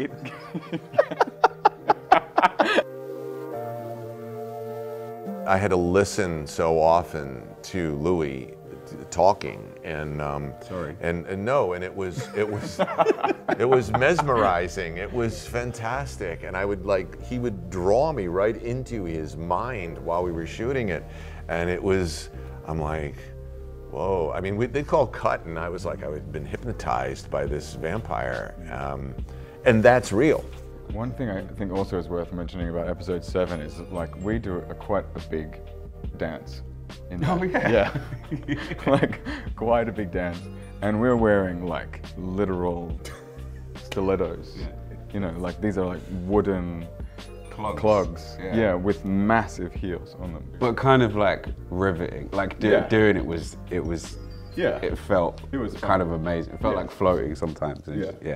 I had to listen so often to Louis talking, and it was it was mesmerizing. It was fantastic, and I would he would draw me right into his mind while we were shooting it, and it was I'm like, whoa! I mean, they call cut, and I was like, I had been hypnotized by this vampire. And that's real. One thing I think also is worth mentioning about episode 7 is that, we do quite a big dance. Yeah. Quite a big dance. And we're wearing literal stilettos. Yeah. You know, these are wooden clogs. Yeah. With massive heels on them. But kind of riveting. Doing it was, it felt kind of amazing. It felt like floating sometimes. Yeah.